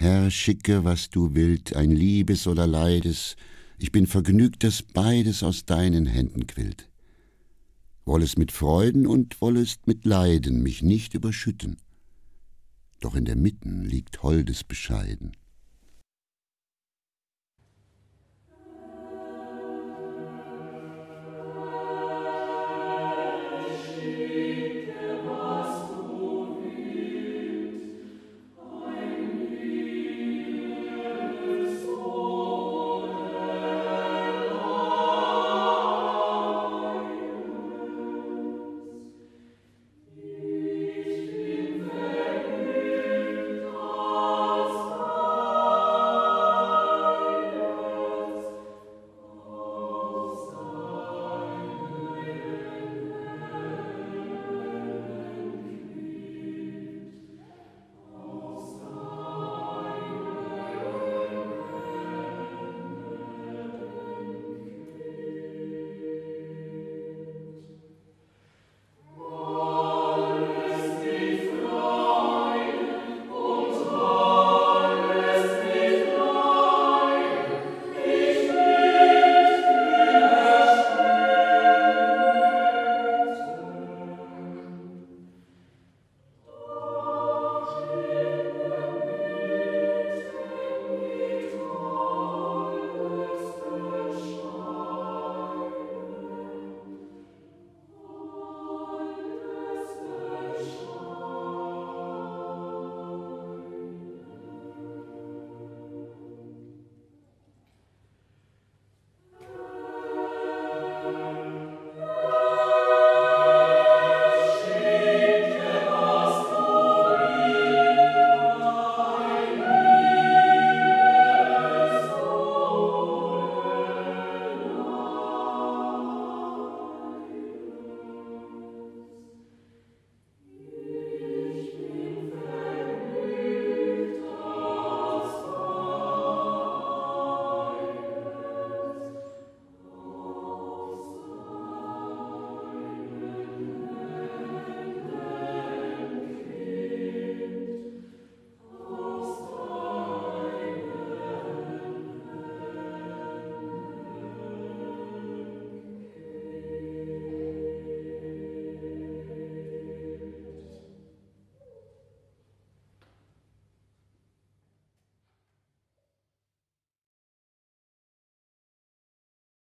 Herr, schicke, was du willst, ein Liebes oder Leides, ich bin vergnügt, dass beides aus deinen Händen quillt. Wollest mit Freuden und wollest mit Leiden mich nicht überschütten, doch in der Mitten liegt holdes Bescheiden.